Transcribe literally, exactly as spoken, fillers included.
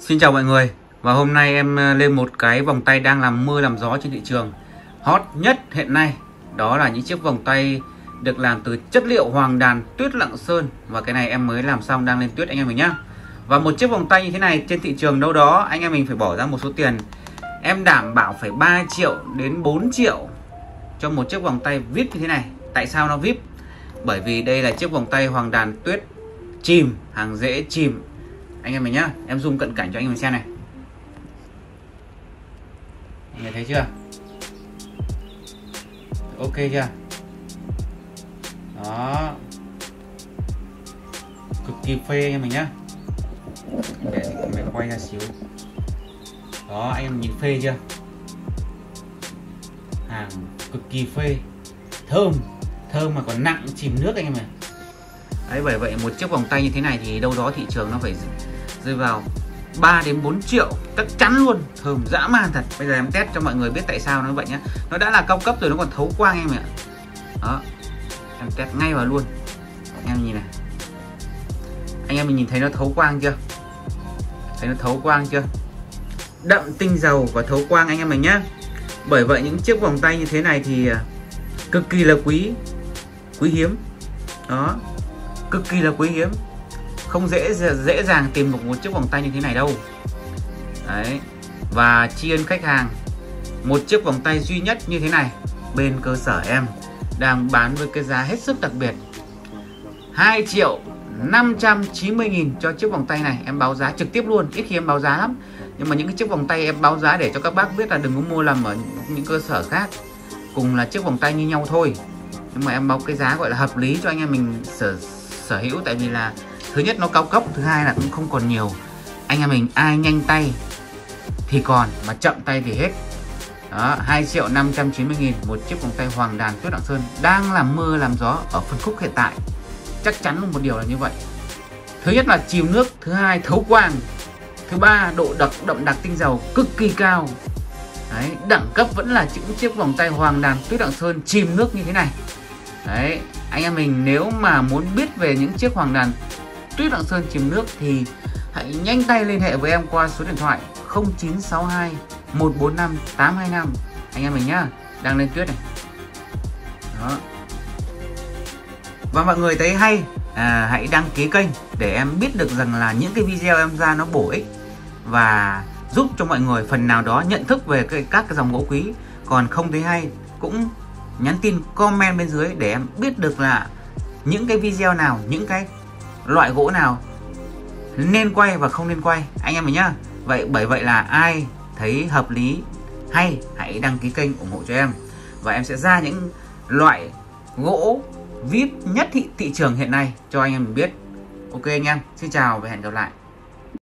Xin chào mọi người, và hôm nay em lên một cái vòng tay đang làm mưa làm gió trên thị trường hot nhất hiện nay. Đó là những chiếc vòng tay được làm từ chất liệu hoàng đàn tuyết Lạng Sơn. Và cái này em mới làm xong đang lên tuyết anh em mình nhá. Và một chiếc vòng tay như thế này trên thị trường đâu đó anh em mình phải bỏ ra một số tiền, em đảm bảo phải ba triệu đến bốn triệu cho một chiếc vòng tay víp như thế này. Tại sao nó víp? Bởi vì đây là chiếc vòng tay hoàng đàn tuyết chìm, hàng dễ chìm anh em mình nhá. Em zoom cận cảnh cho anh em mình xem này, anh em thấy chưa? Ok chưa? Đó, cực kỳ phê anh em mình nhá. Để mình quay ra xíu. Đó, anh em nhìn phê chưa? Hàng cực kỳ phê, thơm, thơm mà còn nặng chìm nước anh em này. Đấy, bởi vậy một chiếc vòng tay như thế này thì đâu đó thị trường nó phải rơi vào ba đến bốn triệu chắc chắn luôn. Thơm dã man thật. Bây giờ em test cho mọi người biết tại sao nó vậy nhá. Nó đã là cao cấp rồi, nó còn thấu quang anh em ạ. Đó, em test ngay vào luôn. Anh em nhìn này, anh em mình nhìn thấy nó thấu quang chưa? Thấy nó thấu quang chưa? Đậm tinh dầu và thấu quang anh em mình nhá. Bởi vậy những chiếc vòng tay như thế này thì cực kỳ là quý, quý hiếm. Đó, cực kỳ là quý hiếm, không dễ dễ dàng tìm được một chiếc vòng tay như thế này đâu. Đấy, và tri ân khách hàng, một chiếc vòng tay duy nhất như thế này bên cơ sở em đang bán với cái giá hết sức đặc biệt hai triệu năm trăm chín mươi nghìn cho chiếc vòng tay này. Em báo giá trực tiếp luôn, ít khi em báo giá lắm, nhưng mà những cái chiếc vòng tay em báo giá để cho các bác biết là đừng có mua làm ở những cơ sở khác, cùng là chiếc vòng tay như nhau thôi, nhưng mà em báo cái giá gọi là hợp lý cho anh em mình sở sở hữu. Tại vì là thứ nhất nó cao cấp, thứ hai là cũng không còn nhiều anh em mình. Ai nhanh tay thì còn, mà chậm tay thì hết. Đó, hai triệu năm trăm chín mươi nghìn một chiếc vòng tay hoàng đàn tuyết Lạng Sơn đang làm mưa làm gió ở phân khúc hiện tại. Chắc chắn một điều là như vậy. Thứ nhất là chìm nước, thứ hai thấu quang, thứ ba độ đặc đậm đặc tinh dầu cực kỳ cao. Đấy, đẳng cấp vẫn là những chiếc vòng tay hoàng đàn tuyết Lạng Sơn chìm nước như thế này. Đấy, anh em mình nếu mà muốn biết về những chiếc hoàng đàn tuyết Lạng Sơn chìm nước thì hãy nhanh tay liên hệ với em qua số điện thoại không chín sáu hai một bốn năm tám hai năm anh em mình nhá. Đang lên tuyết này. Đó. Và mọi người thấy hay, à, hãy đăng ký kênh để em biết được rằng là những cái video em ra nó bổ ích và giúp cho mọi người phần nào đó nhận thức về cái, các cái dòng gỗ quý. Còn không thấy hay cũng nhắn tin comment bên dưới để em biết được là những cái video nào, những cái loại gỗ nào nên quay và không nên quay anh em mình nhá. Vậy bởi vậy là ai thấy hợp lý hay hãy đăng ký kênh ủng hộ cho em, và em sẽ ra những loại gỗ víp nhất thị, thị trường hiện nay cho anh em mình biết. Ok anh em, xin chào và hẹn gặp lại.